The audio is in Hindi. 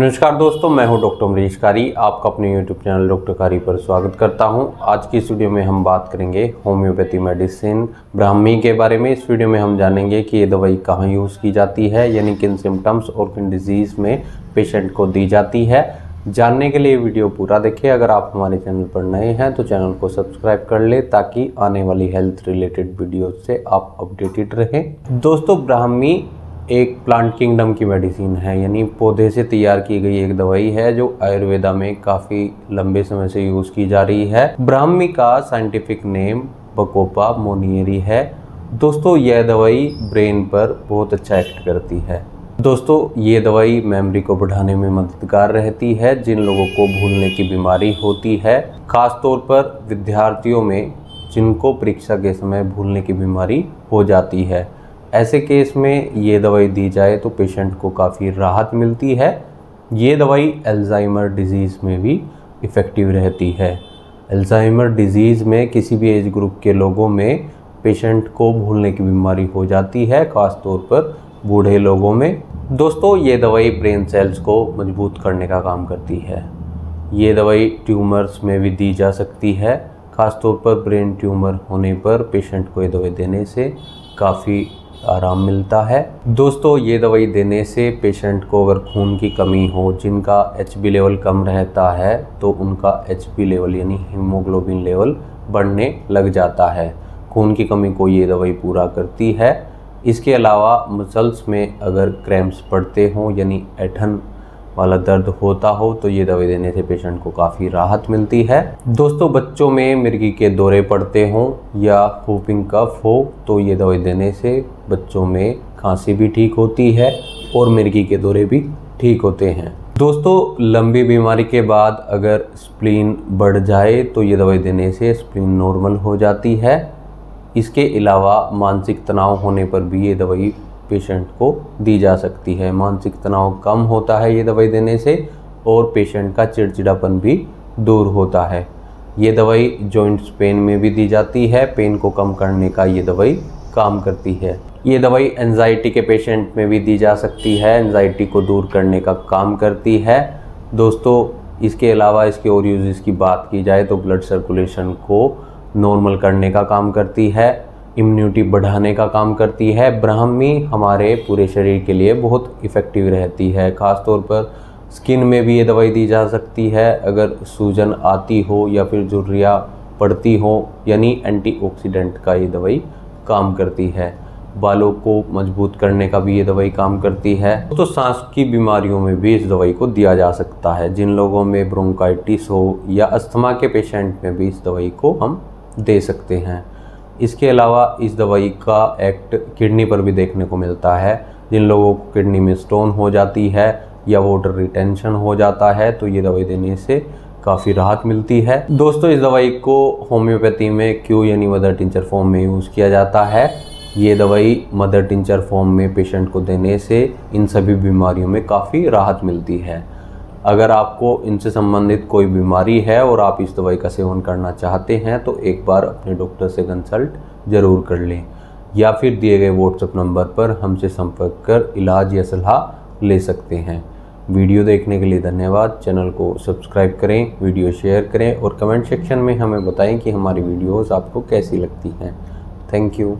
नमस्कार दोस्तों, मैं हूं डॉक्टर अमरीश खरी। आपका अपने यूट्यूब चैनल डॉक्टर खरी पर स्वागत करता हूं। आज की इस वीडियो में हम बात करेंगे होम्योपैथी मेडिसिन ब्राह्मी के बारे में। इस वीडियो में हम जानेंगे कि ये दवाई कहां यूज़ की जाती है, यानी किन सिम्टम्स और किन डिजीज़ में पेशेंट को दी जाती है। जानने के लिए वीडियो पूरा देखिए। अगर आप हमारे चैनल पर नए हैं तो चैनल को सब्सक्राइब कर ले ताकि आने वाली हेल्थ रिलेटेड वीडियो से आप अपडेटेड रहें। दोस्तों, ब्राह्मी एक प्लांट किंगडम की मेडिसिन है, यानी पौधे से तैयार की गई एक दवाई है जो आयुर्वेदा में काफ़ी लंबे समय से यूज़ की जा रही है। ब्राह्मी का साइंटिफिक नेम बकोपा मोनियरी है। दोस्तों, यह दवाई ब्रेन पर बहुत अच्छा एक्ट करती है। दोस्तों, ये दवाई मेमोरी को बढ़ाने में मददगार रहती है। जिन लोगों को भूलने की बीमारी होती है, खासतौर पर विद्यार्थियों में जिनको परीक्षा के समय भूलने की बीमारी हो जाती है, ऐसे केस में ये दवाई दी जाए तो पेशेंट को काफ़ी राहत मिलती है। ये दवाई एल्ज़ाइमर डिजीज़ में भी इफ़ेक्टिव रहती है। एल्ज़ाइमर डिजीज़ में किसी भी एज ग्रुप के लोगों में पेशेंट को भूलने की बीमारी हो जाती है, ख़ासतौर पर बूढ़े लोगों में। दोस्तों, ये दवाई ब्रेन सेल्स को मजबूत करने का काम करती है। ये दवाई ट्यूमर्स में भी दी जा सकती है। ख़ासतौर पर ब्रेन ट्यूमर होने पर पेशेंट को ये दवाई देने से काफ़ी आराम मिलता है। दोस्तों, ये दवाई देने से पेशेंट को अगर खून की कमी हो, जिनका एचबी लेवल कम रहता है, तो उनका एचबी लेवल यानी हीमोग्लोबिन लेवल बढ़ने लग जाता है। खून की कमी को ये दवाई पूरा करती है। इसके अलावा मसल्स में अगर क्रैम्प्स पड़ते हों, यानी ऐठन वाला दर्द होता हो, तो ये दवाई देने से पेशेंट को काफ़ी राहत मिलती है। दोस्तों, बच्चों में मिर्गी के दौरे पड़ते हों या हूपिंग कफ हो, तो ये दवाई देने से बच्चों में खांसी भी ठीक होती है और मिर्गी के दौरे भी ठीक होते हैं। दोस्तों, लंबी बीमारी के बाद अगर स्प्लीन बढ़ जाए तो ये दवाई देने से स्प्लीन नॉर्मल हो जाती है। इसके अलावा मानसिक तनाव होने पर भी ये दवाई पेशेंट को दी जा सकती है। मानसिक तनाव कम होता है ये दवाई देने से और पेशेंट का चिड़चिड़ापन भी दूर होता है। ये दवाई जॉइंट्स पेन में भी दी जाती है। पेन को कम करने का ये दवाई काम करती है। ये दवाई एंजाइटी के पेशेंट में भी दी जा सकती है। एंजाइटी को दूर करने का काम करती है। दोस्तों, इसके अलावा इसके और यूजेस की बात की जाए तो ब्लड सर्कुलेशन को नॉर्मल करने का काम करती है। इम्यूनिटी बढ़ाने का काम करती है। ब्राह्मी हमारे पूरे शरीर के लिए बहुत इफ़ेक्टिव रहती है। ख़ासतौर पर स्किन में भी ये दवाई दी जा सकती है। अगर सूजन आती हो या फिर झुर्रियाँ पड़ती हो, यानी एंटीऑक्सीडेंट का ये दवाई काम करती है। बालों को मजबूत करने का भी ये दवाई काम करती है। तो सांस की बीमारियों में भी इस दवाई को दिया जा सकता है। जिन लोगों में ब्रोंकाइटिस हो या अस्थमा के पेशेंट में भी इस दवाई को हम दे सकते हैं। इसके अलावा इस दवाई का एक्ट किडनी पर भी देखने को मिलता है। जिन लोगों को किडनी में स्टोन हो जाती है या वाटर रिटेंशन हो जाता है, तो ये दवाई देने से काफ़ी राहत मिलती है। दोस्तों, इस दवाई को होम्योपैथी में क्यू यानी मदर टिंचर फॉर्म में यूज़ किया जाता है। ये दवाई मदर टिंचर फॉर्म में पेशेंट को देने से इन सभी बीमारियों में काफ़ी राहत मिलती है। अगर आपको इनसे संबंधित कोई बीमारी है और आप इस दवाई का सेवन करना चाहते हैं तो एक बार अपने डॉक्टर से कंसल्ट ज़रूर कर लें, या फिर दिए गए व्हाट्सएप नंबर पर हमसे संपर्क कर इलाज या सलाह ले सकते हैं। वीडियो देखने के लिए धन्यवाद। चैनल को सब्सक्राइब करें, वीडियो शेयर करें और कमेंट सेक्शन में हमें बताएं कि हमारी वीडियोस आपको कैसी लगती हैं। Thank you.